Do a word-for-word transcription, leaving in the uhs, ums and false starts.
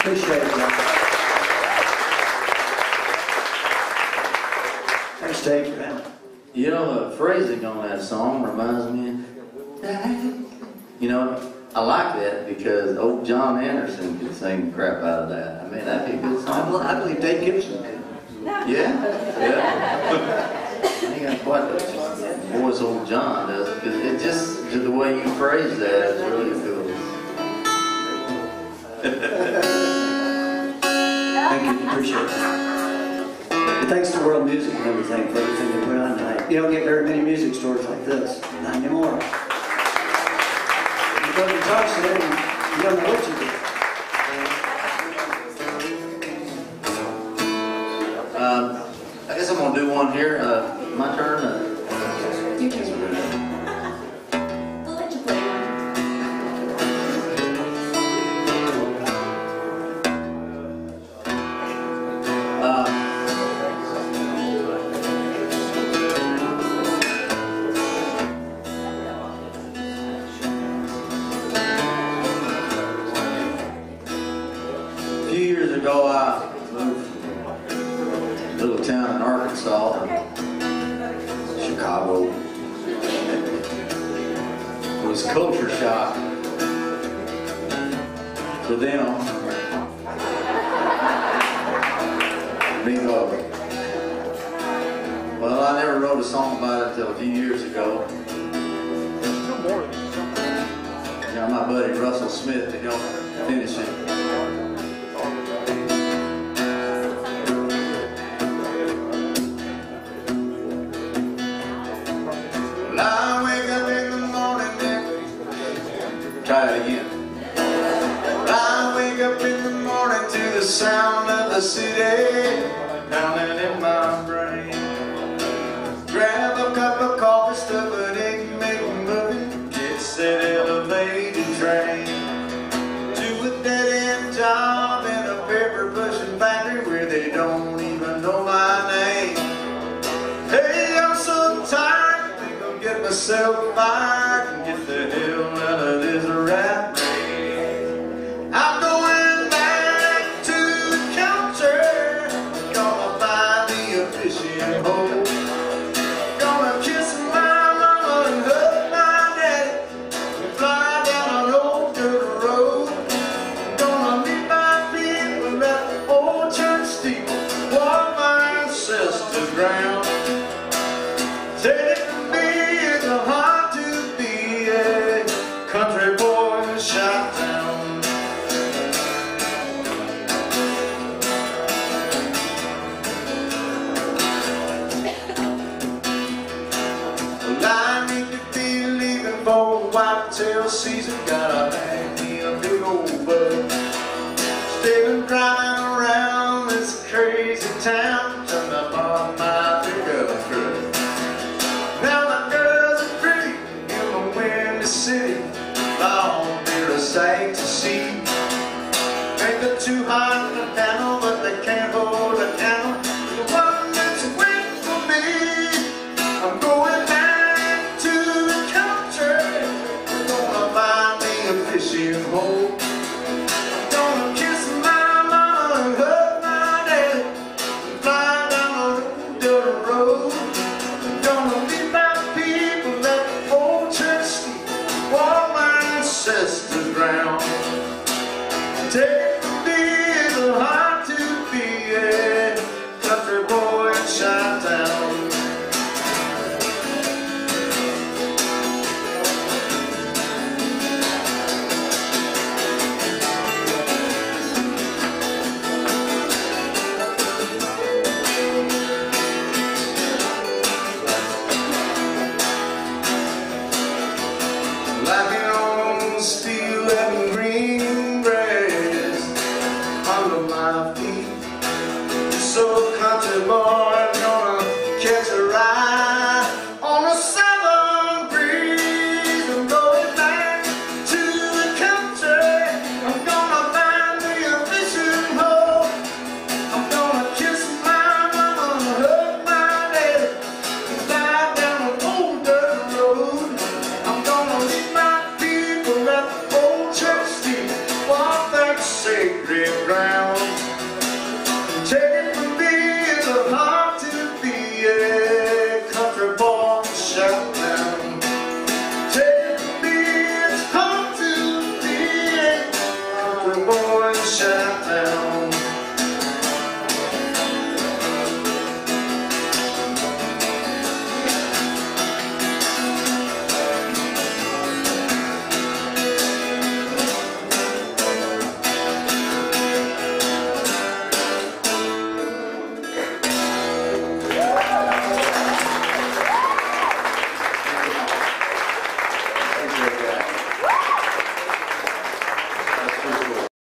Appreciate it, man. Thanks, Dave, man. You know, the phrasing on that song reminds me of, you know, I like that because old John Anderson could sing the crap out of that. I mean, that'd be a good song. I believe Dave Gibson could. Yeah? Yeah. I think that's quite the voice old John does, because it just, the way you phrase that is really cool. Thank you, appreciate it. And thanks to World Music and everything for everything they put on tonight. You don't get very many music stores like this, not anymore. You go to talks to them, you don't know what you do. Uh, I guess I'm going to do one here. Uh, my turn. Uh, you can do it. Like an old steel and green bread big, big round.